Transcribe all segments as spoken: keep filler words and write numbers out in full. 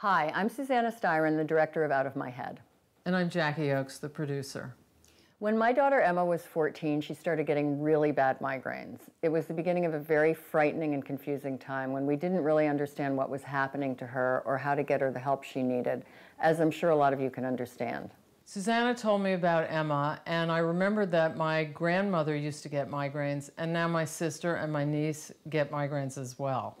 Hi, I'm Susanna Styron, the director of Out of My Head. And I'm Jackie Oakes, the producer. When my daughter Emma was fourteen, she started getting really bad migraines. It was the beginning of a very frightening and confusing time when we didn't really understand what was happening to her or how to get her the help she needed, as I'm sure a lot of you can understand. Susanna told me about Emma, and I remembered that my grandmother used to get migraines, and now my sister and my niece get migraines as well.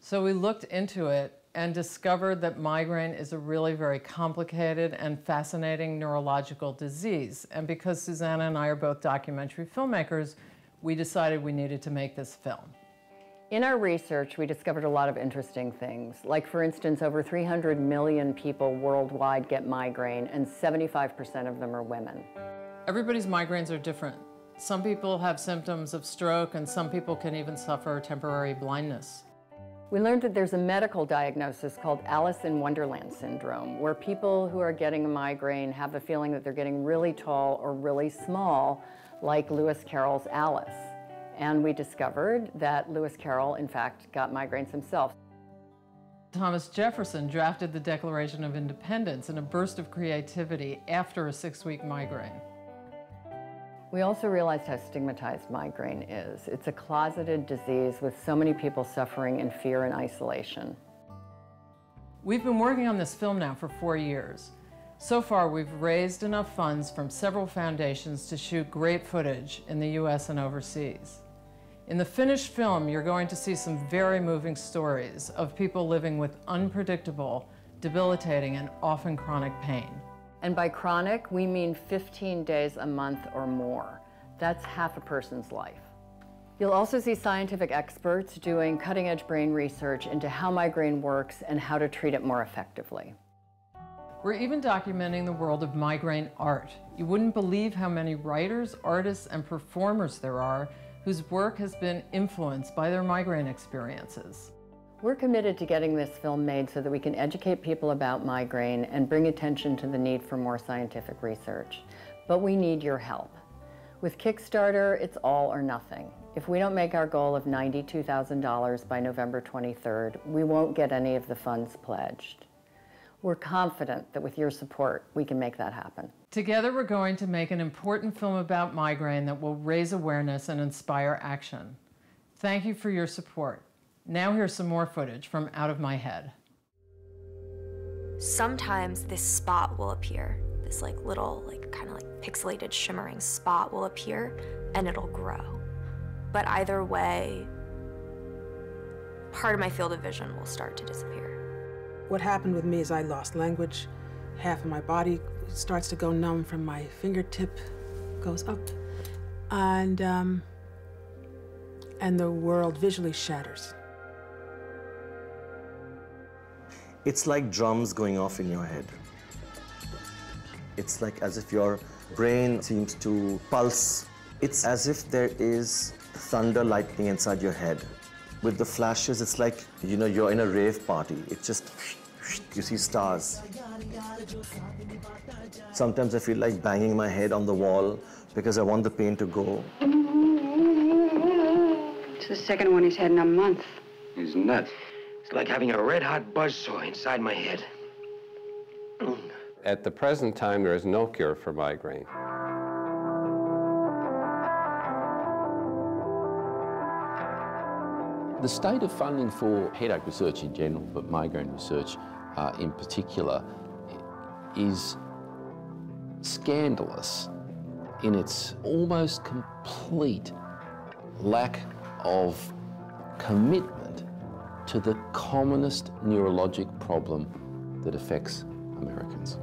So we looked into it and discovered that migraine is a really very complicated and fascinating neurological disease. And because Susanna and I are both documentary filmmakers, we decided we needed to make this film. In our research, we discovered a lot of interesting things. Like, for instance, over three hundred million people worldwide get migraine, and seventy-five percent of them are women. Everybody's migraines are different. Some people have symptoms of stroke, and some people can even suffer temporary blindness. We learned that there's a medical diagnosis called Alice in Wonderland syndrome, where people who are getting a migraine have the feeling that they're getting really tall or really small, like Lewis Carroll's Alice. And we discovered that Lewis Carroll, in fact, got migraines himself. Thomas Jefferson drafted the Declaration of Independence in a burst of creativity after a six-week migraine. We also realized how stigmatized migraine is. It's a closeted disease with so many people suffering in fear and isolation. We've been working on this film now for four years. So far, we've raised enough funds from several foundations to shoot great footage in the U S and overseas. In the finished film, you're going to see some very moving stories of people living with unpredictable, debilitating, and often chronic pain. And by chronic, we mean fifteen days a month or more. That's half a person's life. You'll also see scientific experts doing cutting-edge brain research into how migraine works and how to treat it more effectively. We're even documenting the world of migraine art. You wouldn't believe how many writers, artists, and performers there are whose work has been influenced by their migraine experiences. We're committed to getting this film made so that we can educate people about migraine and bring attention to the need for more scientific research. But we need your help. With Kickstarter, it's all or nothing. If we don't make our goal of ninety-two thousand dollars by November twenty-third, we won't get any of the funds pledged. We're confident that with your support, we can make that happen. Together, we're going to make an important film about migraine that will raise awareness and inspire action. Thank you for your support. Now here's some more footage from Out of My Head. Sometimes this spot will appear. This like little, like kind of like pixelated shimmering spot will appear and it'll grow. But either way, part of my field of vision will start to disappear. What happened with me is I lost language. Half of my body starts to go numb from my fingertip, goes up. And, um, and the world visually shatters. It's like drums going off in your head. It's like as if your brain seems to pulse. It's as if there is thunder lightning inside your head. With the flashes, it's like, you know, you're in a rave party. It's just, you see stars. Sometimes I feel like banging my head on the wall because I want the pain to go. It's the second one he's had in a month. He's nuts. It's like having a red-hot buzzsaw inside my head. At the present time, there is no cure for migraine. The state of funding for headache research in general, but migraine research uh, in particular, is scandalous in its almost complete lack of commitment to the commonest neurologic problem that affects Americans.